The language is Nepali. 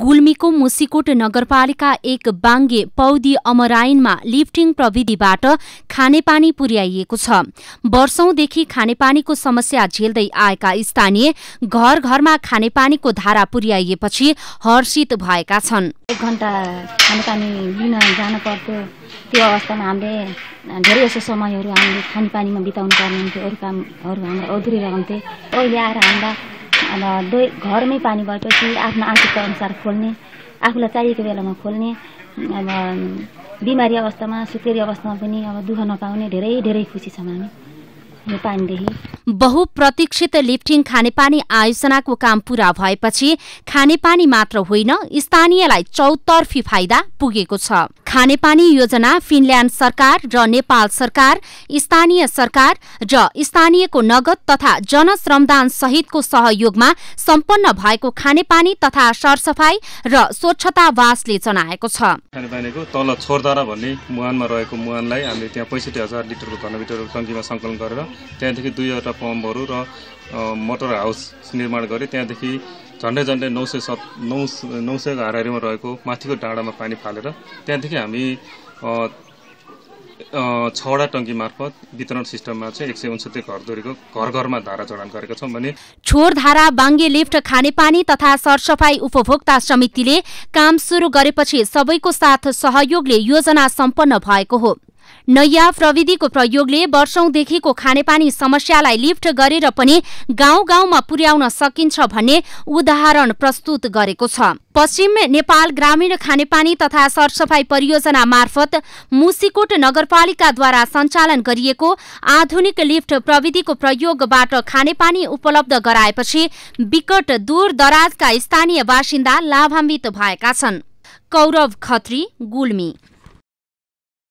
गुल्मीको मुसिकोट नगरपालिका 1 बाङ्गे पौदी अमराइनमा लिफ्टिङ प्रविधिबाट खानेपानी पुर्याइएको छ। वर्षौंदेखि खानेपानीको समस्या झेल्दै आएका स्थानीय घर-घरमा खानेपानीको धारा पुर्याइएपछि हर्षित भएका छन्। 1 घण्टा खानेपानी लिन जान पर्थ्यो, त्यो अवस्थामा हामीले धेरै जसो समयहरु हामीले खानेपानीमा बिताउनु पर्ने हुन्थ्यो। अरु कामहरु हाम्रो अधुरै रहन्थे। अहिले आएर हामीलाई घरमै पानी भएपछि आफ्नो आवश्यकता अनुसार खोल्ने, आफूलाई चाहिएको बेलामा खोल्ने, अब बिमारी अवस्थामा सुतेरी अवस्थामा पनि अब दुःख नपाउने धेरै खुसी छौं हामी। बहुप्रतीक्षित लिफ्टिङ खानेपानी आयोजनाको काम पूरा भएपछि खानेपानी मात्र होइन स्थानीयलाई चौतर्फी फाइदा पुगेको छ। खानेपानी योजना फिनल्यान्ड सरकार र नेपाल सरकार र स्थानीयको नगद तथा जनश्रमदान सहितको सहयोगमा सम्पन्न भएको खानेपानी तथा सरसफाई र स्वच्छतावासले जनाएको छ। खानेपानीको तल छोरदारा भन्ने मुहानमा रहेको मुहानलाई हामीले त्यहाँ ६५,००० लिटरको घनमिटर टङ्कीमा संकलन गरेर त्यहाँदेखि 2 वटा पम्पहरू र मोटर हाउस निर्माण गरे। त्यहाँदेखि झन्डै 900 हाराहारीमा रहेको माथिको डाँडामा पानी फालेर त्यहाँदेखि हामी 6 वटा टंकी मार्फत वितरण सिस्टममा चाहिँ 169 घरधुरीको घर-घरमा धारा जडान गरेका छौं भने छोर धारा बाङ्गे लिफ्ट खानेपानी तथा सरसफाई उपभोक्ता समितिले काम सुरु गरेपछि सबैको साथ सहयोगले योजना सम्पन्न भएको हो। नयाँ प्रविधिको प्रयोगले वर्षौंदेखिको खानेपानी समस्यालाई लिफ्ट गरेर पनि गाउँ-गाउँमा पुर्याउन सकिन्छ भन्ने उदाहरण प्रस्तुत गरेको छ। पश्चिम नेपाल ग्रामीण खानेपानी तथा सरसफाई परियोजना मार्फत मुसिकोट नगरपालिकाद्वारा सञ्चालन गरिएको आधुनिक लिफ्ट प्रविधिको प्रयोगबाट खानेपानी उपलब्ध गराएपछि विकट दूरदराजका स्थानीय बासिन्दा लाभान्वित भएका छन्। कौरव खत्री, गुल्मी।